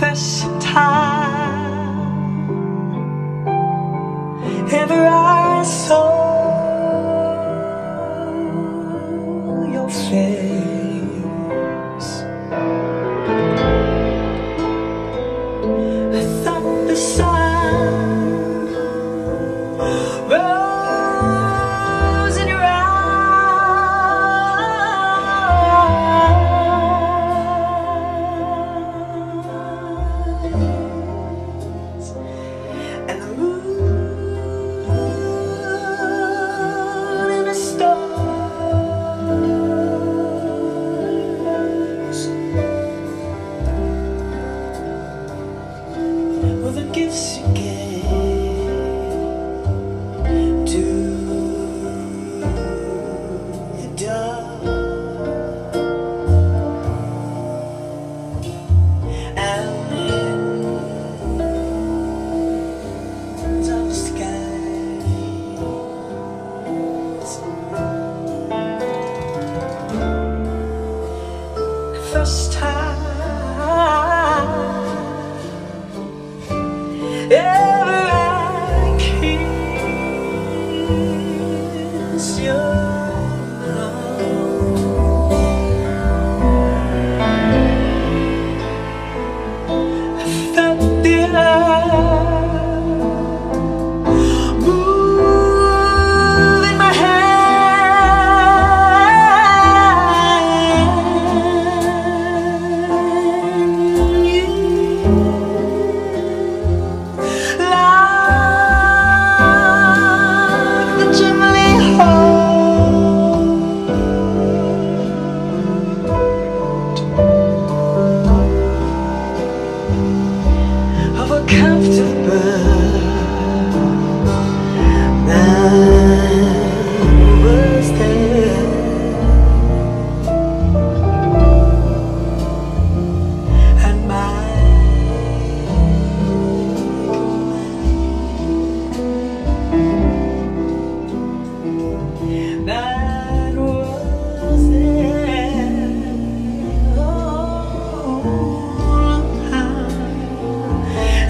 first time ever I saw your face. I thought the sun rose in your eyes, and the moon and the stars were the gifts you gave. First time ever I kissed your mouth, I felt the love move in my head.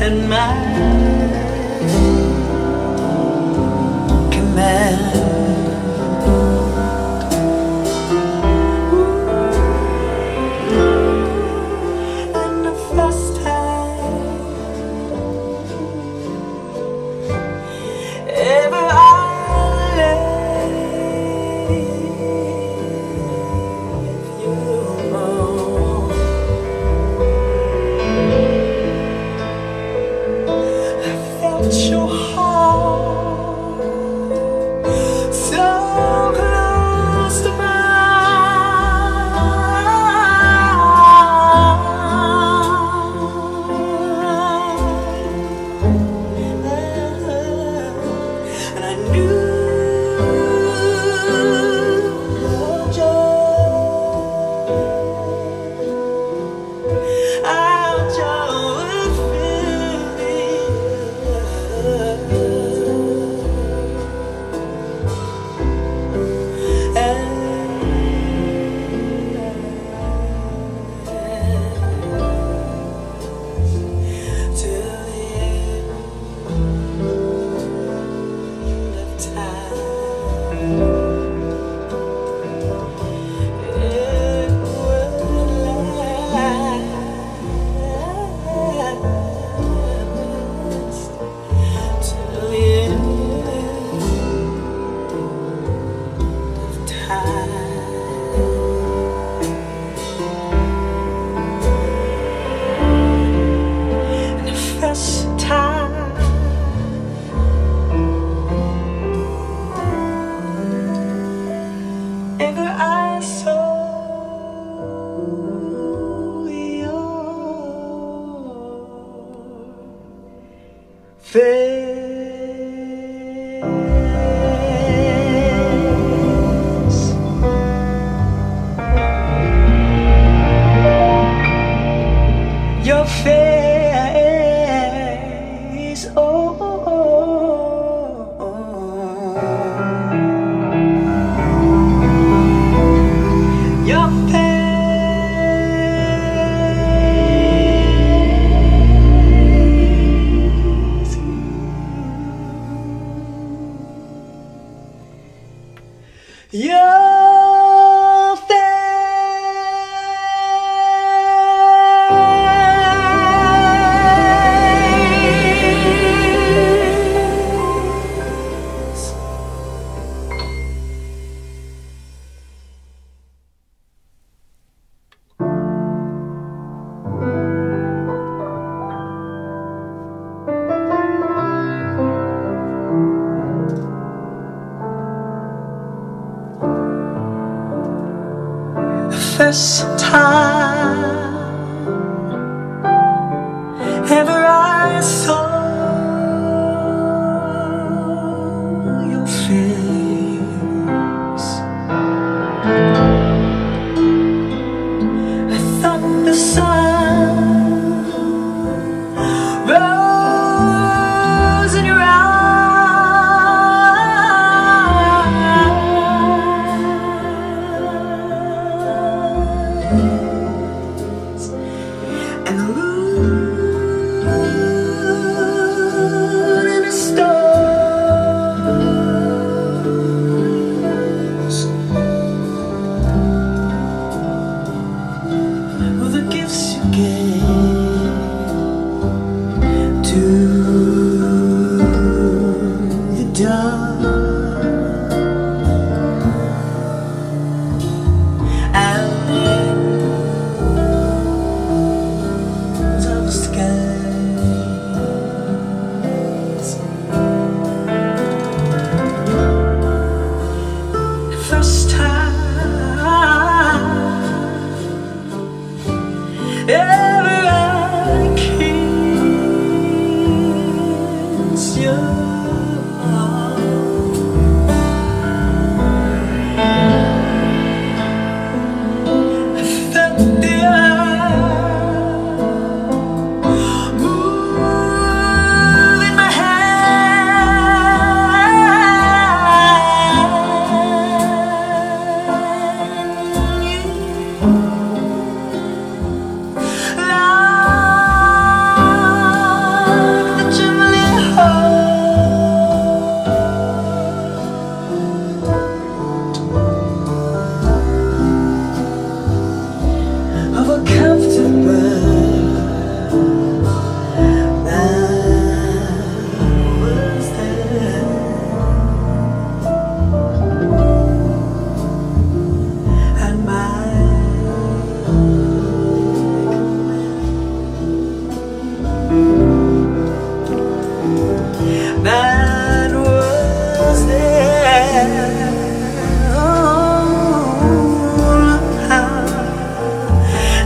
And my command, and the first time ever I left you alone. Your heart so close to mine, and I knew joy. Our joy. Your face, oh, oh, oh, oh. Your face. first time ever I saw your face. I thought the sun rose in your eyes.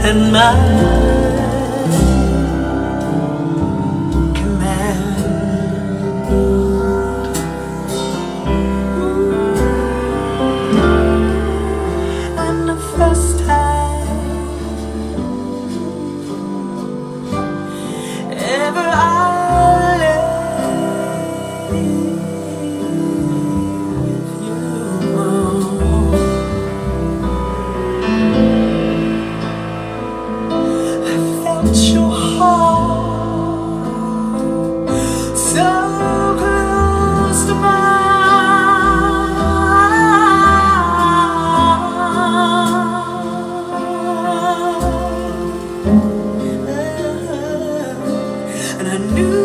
And my command, and the first time ever I left you. Your heart so close to mine, and I knew.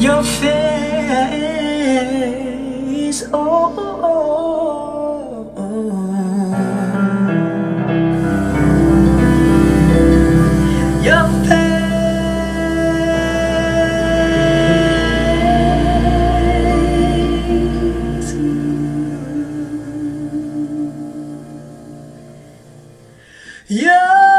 Your face, oh, oh, oh, oh. Your face. Yeah.